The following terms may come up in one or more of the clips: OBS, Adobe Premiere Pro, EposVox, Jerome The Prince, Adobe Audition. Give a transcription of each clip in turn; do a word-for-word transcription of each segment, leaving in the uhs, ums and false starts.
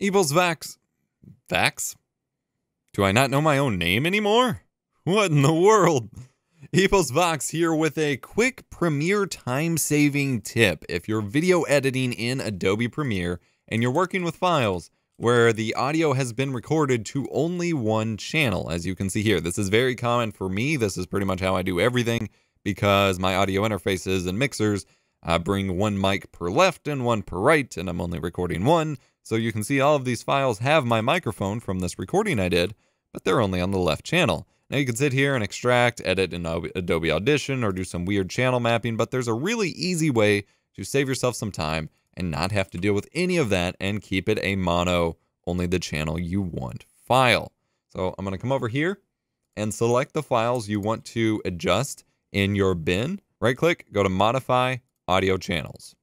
EposVox. Vax? Do I not know my own name anymore? What in the world? EposVox here with a quick Premiere time-saving tip. If you're video editing in Adobe Premiere and you're working with files where the audio has been recorded to only one channel, as you can see here. This is very common for me. This is pretty much how I do everything because my audio interfaces and mixers uh, bring one mic per left and one per right, and I'm only recording one. So you can see all of these files have my microphone from this recording I did, but they're only on the left channel. Now you can sit here and extract, edit in Adobe Audition, or do some weird channel mapping, but there's a really easy way to save yourself some time and not have to deal with any of that and keep it a mono, only the channel you want file. So I'm gonna come over here and select the files you want to adjust in your bin. Right click, go to Modify Audio Channels.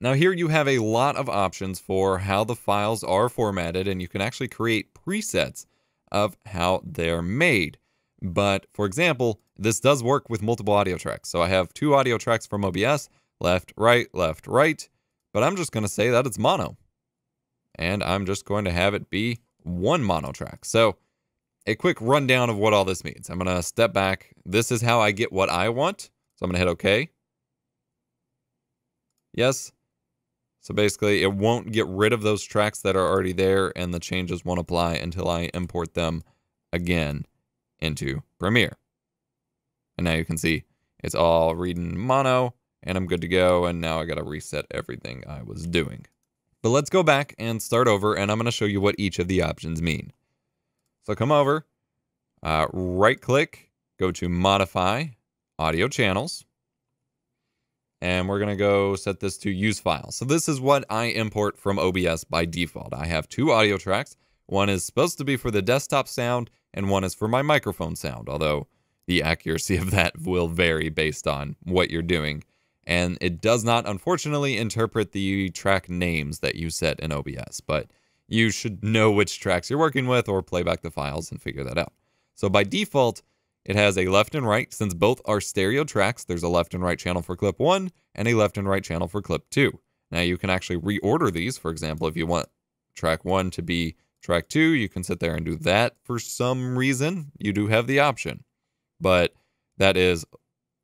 Now here you have a lot of options for how the files are formatted, and you can actually create presets of how they're made. But for example, this does work with multiple audio tracks. So I have two audio tracks from O B S, left, right, left, right, but I'm just gonna say that it's mono. And I'm just going to have it be one mono track. So a quick rundown of what all this means. I'm gonna step back. This is how I get what I want. So I'm gonna hit okay. Yes. So basically it won't get rid of those tracks that are already there, and the changes won't apply until I import them again into Premiere. And now you can see it's all reading mono, and I'm good to go. And now I got to reset everything I was doing. But let's go back and start over, and I'm going to show you what each of the options mean. So come over, uh, right click, go to Modify Audio Channels. And we're going to go set this to Use File. So this is what I import from O B S by default. I have two audio tracks. One is supposed to be for the desktop sound, and one is for my microphone sound, although the accuracy of that will vary based on what you're doing. And it does not, unfortunately, interpret the track names that you set in O B S, but you should know which tracks you're working with or play back the files and figure that out. So by default, it has a left and right. Since both are stereo tracks, there's a left and right channel for clip one and a left and right channel for clip two. Now you can actually reorder these. For example, if you want track one to be track two, you can sit there and do that. For some reason, you do have the option, but that is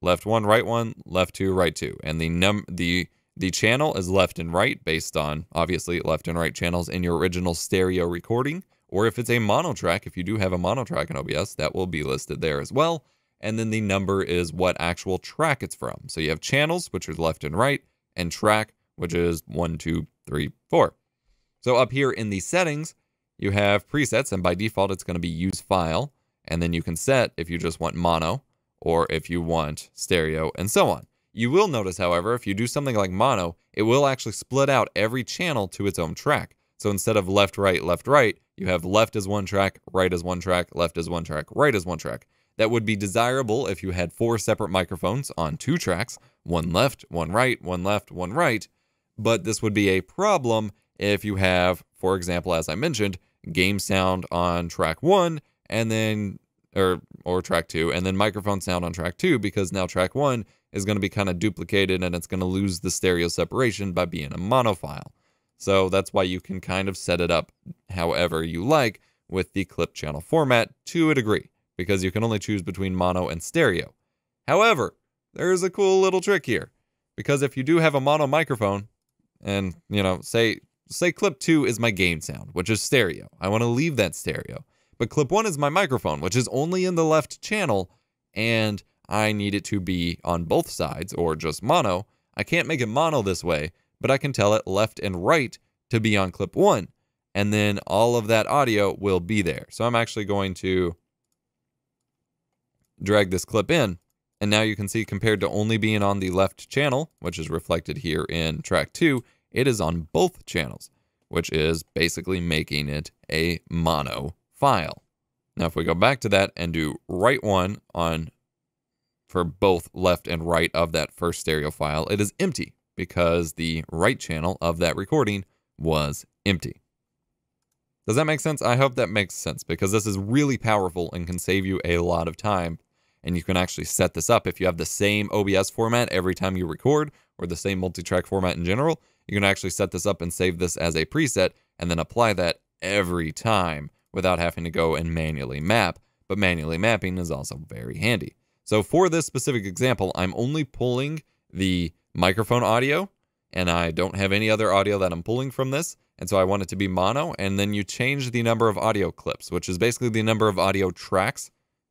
left one, right one, left two, right two. And the num the the channel is left and right based on obviously left and right channels in your original stereo recording, or if it's a mono track, if you do have a mono track in O B S, that will be listed there as well. And then the number is what actual track it's from. So you have channels, which is left and right, and track, which is one, two, three, four. So up here in the settings, you have presets, and by default, it's going to be Use File. And then you can set if you just want mono or if you want stereo and so on. You will notice, however, if you do something like mono, it will actually split out every channel to its own track. So instead of left, right, left, right, you have left as one track, right as one track, left as one track, right as one track. That would be desirable if you had four separate microphones on two tracks, one left, one right, one left, one right. But this would be a problem if you have, for example, as I mentioned, game sound on track one, and then or or track two, and then microphone sound on track two, because now track one is going to be kind of duplicated and it's going to lose the stereo separation by being a mono file. So that's why you can kind of set it up however you like with the clip channel format to a degree, because you can only choose between mono and stereo. However, there's a cool little trick here, because if you do have a mono microphone and, you know, say Say clip two is my game sound, which is stereo. I want to leave that stereo. But clip one is my microphone, which is only in the left channel, and I need it to be on both sides or just mono. I can't make it mono this way, but I can tell it left and right to be on clip one, and then all of that audio will be there. So I'm actually going to drag this clip in, and now you can see compared to only being on the left channel, which is reflected here in track two, it is on both channels, which is basically making it a mono file. Now, if we go back to that and do right one on for both left and right of that first stereo file, it is empty because the right channel of that recording was empty. Does that make sense? I hope that makes sense, because this is really powerful and can save you a lot of time. And you can actually set this up if you have the same O B S format every time you record, or the same multi-track format in general. you can actually set this up and save this as a preset and then apply that every time without having to go and manually map. But manually mapping is also very handy. So for this specific example, I'm only pulling the microphone audio, and I don't have any other audio that I'm pulling from this. And so I want it to be mono, and then you change the number of audio clips, which is basically the number of audio tracks,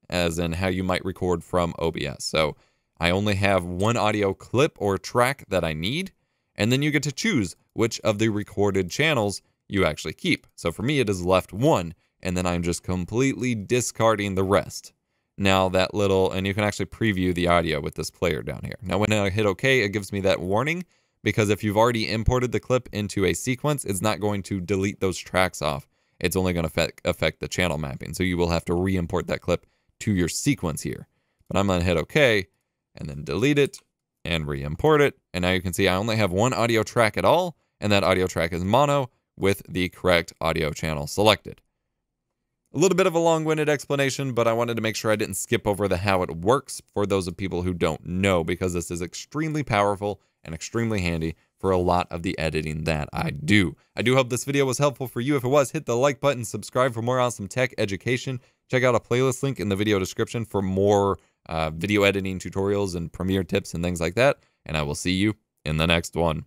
as in how you might record from O B S. So I only have one audio clip or track that I need, and then you get to choose which of the recorded channels you actually keep. So for me, it is left one, and then I'm just completely discarding the rest. Now that little, and you can actually preview the audio with this player down here. Now when I hit OK, it gives me that warning, because if you've already imported the clip into a sequence, it's not going to delete those tracks off. It's only going to affect the channel mapping. So you will have to re-import that clip to your sequence here. But I'm going to hit OK, and then delete it, and re-import it. And now you can see I only have one audio track at all, and that audio track is mono with the correct audio channel selected. A little bit of a long-winded explanation, but I wanted to make sure I didn't skip over the how it works for those of people who don't know, because this is extremely powerful and extremely handy for a lot of the editing that I do. I do hope this video was helpful for you. If it was, hit the like button, subscribe for more awesome tech education. Check out a playlist link in the video description for more uh, video editing tutorials and Premiere tips and things like that. And I will see you in the next one.